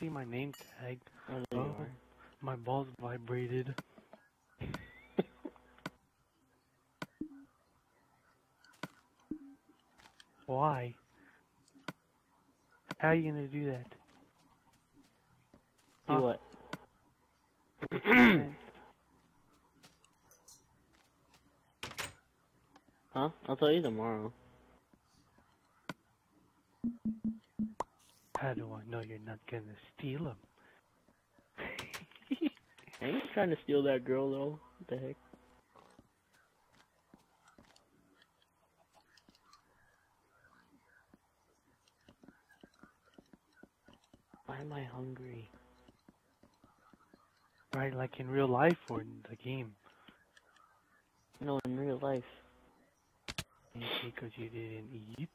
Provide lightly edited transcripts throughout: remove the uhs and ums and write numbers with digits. see my name tag. Oh, my balls vibrated. Why? How are you gonna do that? Do what? Huh? I'll tell you tomorrow. How do I know you're not gonna steal him? I ain't trying to steal that girl though. What the heck? Why am I hungry? Right, like in real life or in the game? No, in real life. Because you didn't eat?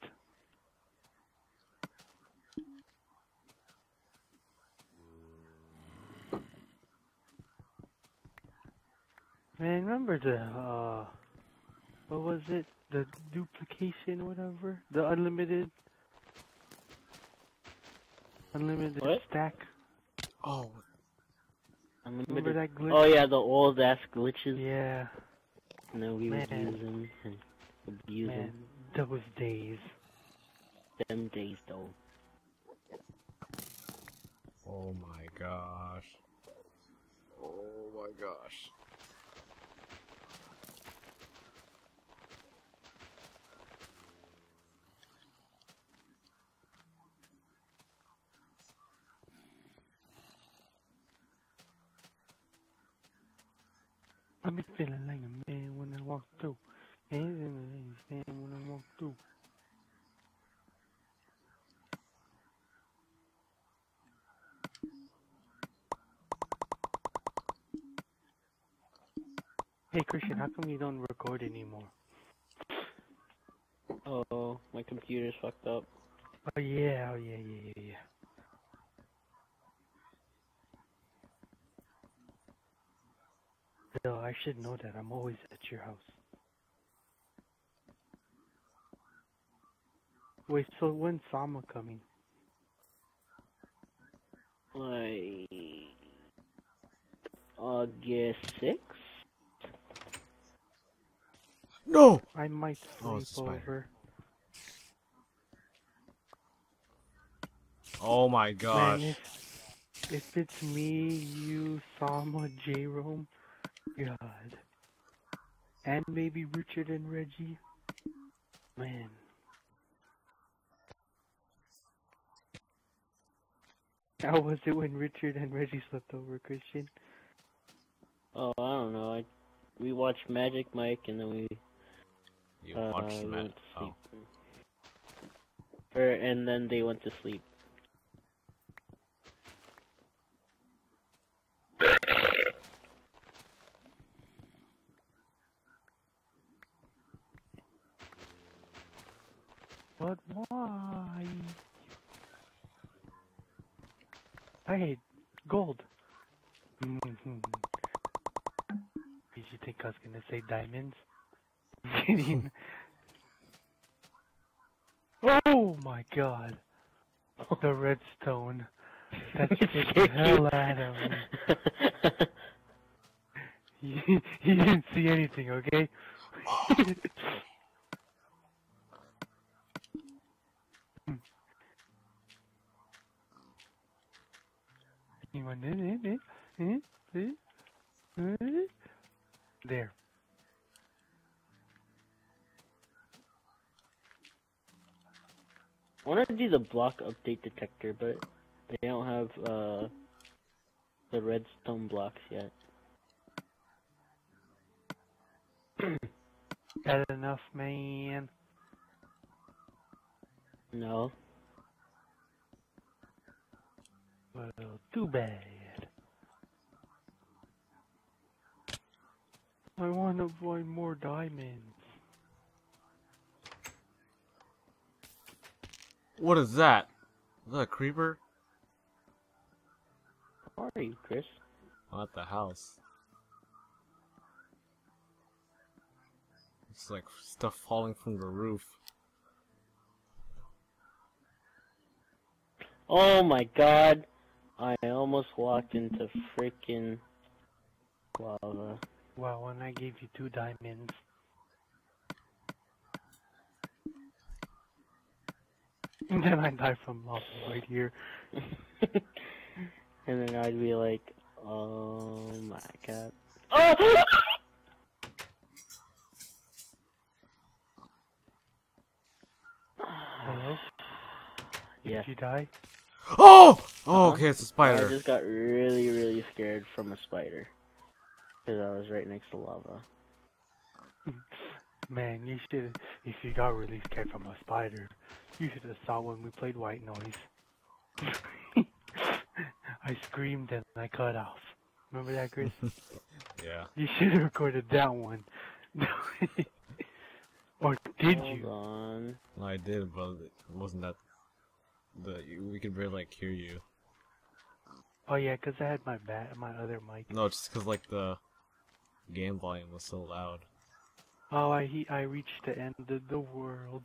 Man, remember the, what was it? The duplication, whatever? The unlimited? Unlimited what? Stack? Oh. Unlimited. Remember that glitch? Oh yeah, the old ass glitches. Yeah. And then we would use them and abuse them. Those days. Them days, though. Oh my gosh. Oh my gosh. I've been feeling like a man when I walk through. Anything I understand when I walk through. Hey Christian, how come you don't record anymore? Oh, my computer's fucked up. Oh yeah. No, I should know that. I'm always at your house. Wait, so when's Sama coming? Like... August 6th? No! I might sleep over. Oh my gosh. Man, if it's me, you, Sama, Jerome... God. And maybe Richard and Reggie. Man. How was it when Richard and Reggie slept over, Christian? Oh, I don't know. We watched Magic Mike and then we... You watched Magic Mike? Oh. And then they went to sleep. But why? I hate gold. Did you think I was gonna say diamonds? Oh my god. The redstone. That scared the hell out of me. He didn't see anything, okay? There. I want to do the block update detector, but they don't have the redstone blocks yet. That enough, man? No. Well, too bad. I want to find more diamonds. What is that? Is that a creeper? How are you, Chris? I'm at the house. It's like stuff falling from the roof. Oh my god. I almost walked into freaking lava. Well, and I gave you 2 diamonds. And then I'd die from lava right here. And then I'd be like, oh my god. Oh! Hello? Yeah. Did you die? Oh! Oh, okay, it's a spider. I just got really, really scared from a spider. Because I was right next to lava. Man, you should. If you got really scared from a spider, you should have saw when we played White Noise. I screamed and I cut off. Remember that, Chris? Yeah. You should have recorded that one. Or did you? Hold on. No, I did, but it wasn't that. We could barely like hear you. Oh yeah, cause I had my other mic. No, just cause like the game volume was so loud. Oh, I reached the end of the world.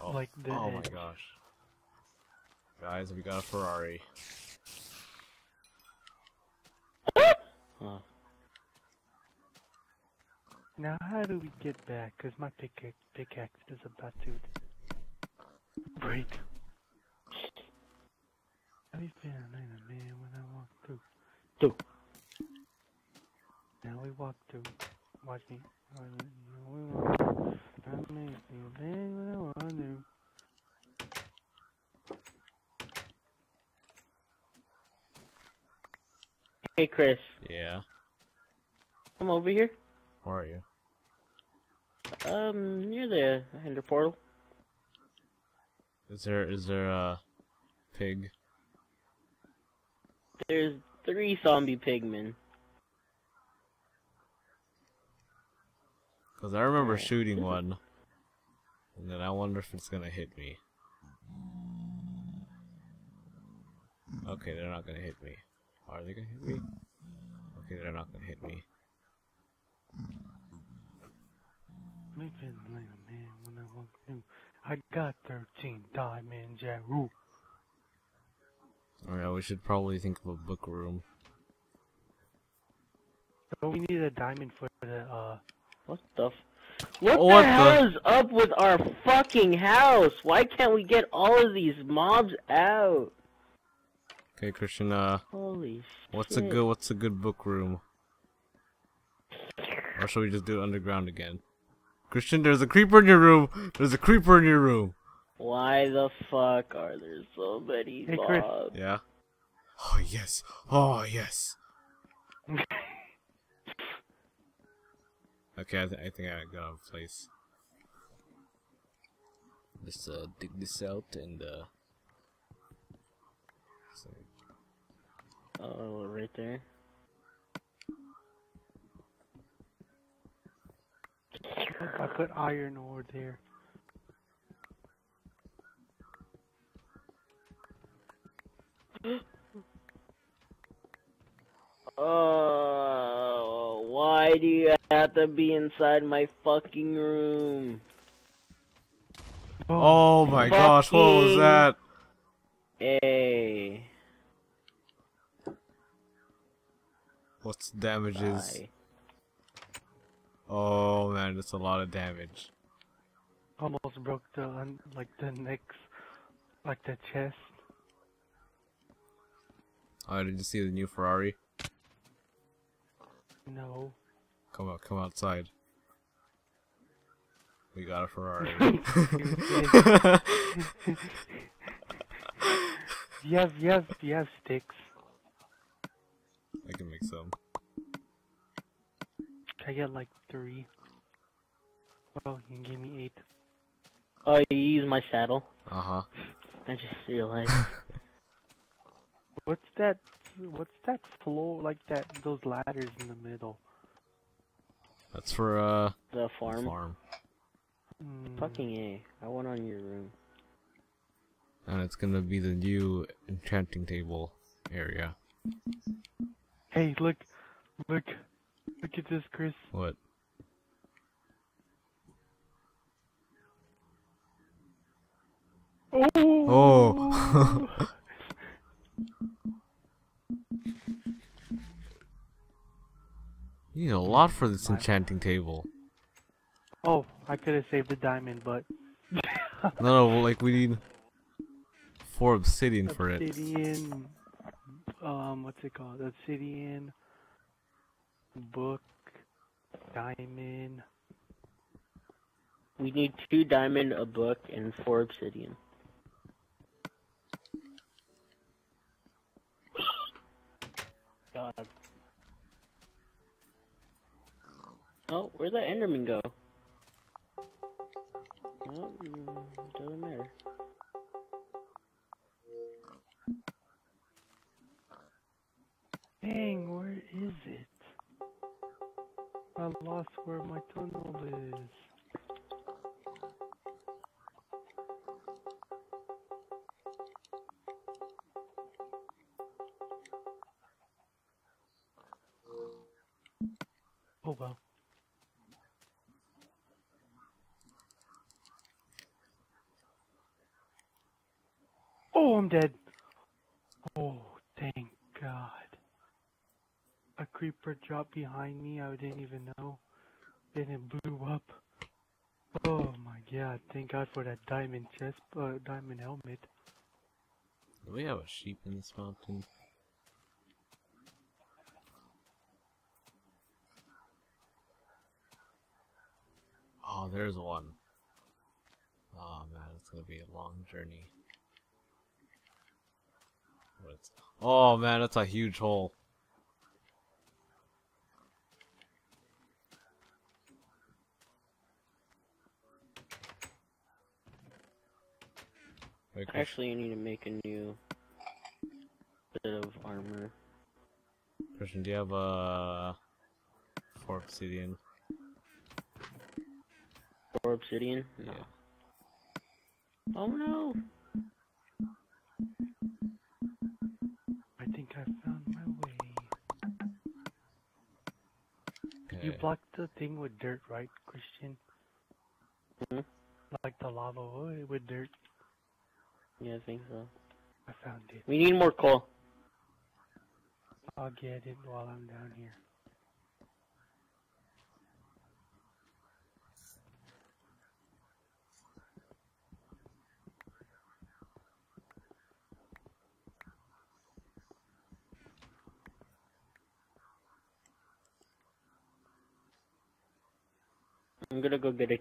Oh, like the oh my gosh, guys, we got a Ferrari. Huh. Now how do we get back? Cause my pickaxe is about to break. How you feeling, man? When I walk through. Now we walk through. Watch me. Hey, Chris. Yeah. Come over here. Where are you? Near the Ender portal. Is there a pig? There's 3 zombie pigmen. Cause I remember shooting one, and then I wonder if it's gonna hit me. Okay, they're not gonna hit me. Are they gonna hit me? Okay, they're not gonna hit me. I got 13 diamonds, yeah. Alright, we should probably think of a book room. Don't we need a diamond for the, What the hell is up with our fucking house? Why can't we get all of these mobs out? Okay, Christian, holy shit. What's a good book room? Or should we just do it underground again? Christian, there's a creeper in your room! There's a creeper in your room! Why the fuck are there so many mobs? Yeah. Oh yes. Oh yes. Okay, I think I got a place. Let's dig this out and oh, right there. I put iron ore there. Oh, why do you have to be inside my fucking room? Oh my gosh, what was that? Hey. What's the damages? Bye. Oh man, that's a lot of damage. Almost broke the chest. Oh, did you see the new Ferrari? No. Come out, come outside. We got a Ferrari. You have sticks. I can make some. I get like 3. Oh, you can give me 8. Oh, you use my saddle. Uh huh. I just realized. What's that? What's that floor? Like that? Those ladders in the middle. That's for the farm. Fucking A! I went on your room. And it's gonna be the new enchanting table area. Hey, look at this, Chris. What? Oh. You need a lot for this enchanting table. Oh, I could have saved a diamond, but... no, like we need 4 obsidian for it. Obsidian... what's it called? Obsidian... Book... Diamond... We need 2 diamond, a book, and 4 obsidian. God. Oh, where'd that Enderman go? Oh, doesn't matter. Dang, where is it? I lost where my tunnel is. Oh well. Oh, I'm dead. Oh, thank God. A creeper dropped behind me. I didn't even know. Then it blew up. Oh my God. Thank God for that diamond chest, diamond helmet. Do we have a sheep in this mountain? Oh, there's one. Oh man, it's gonna be a long journey. Oh man, that's a huge hole. Actually, I need to make a new bit of armor. Christian, do you have a 4 obsidian? 4 obsidian? No. Yeah. Oh no! I think I found my way. Okay. You blocked the thing with dirt, right, Christian? Mm-hmm. Like the lava with dirt. Yeah, I think so. I found it. We need more coal. I'll get it while I'm down here. I'm gonna go get a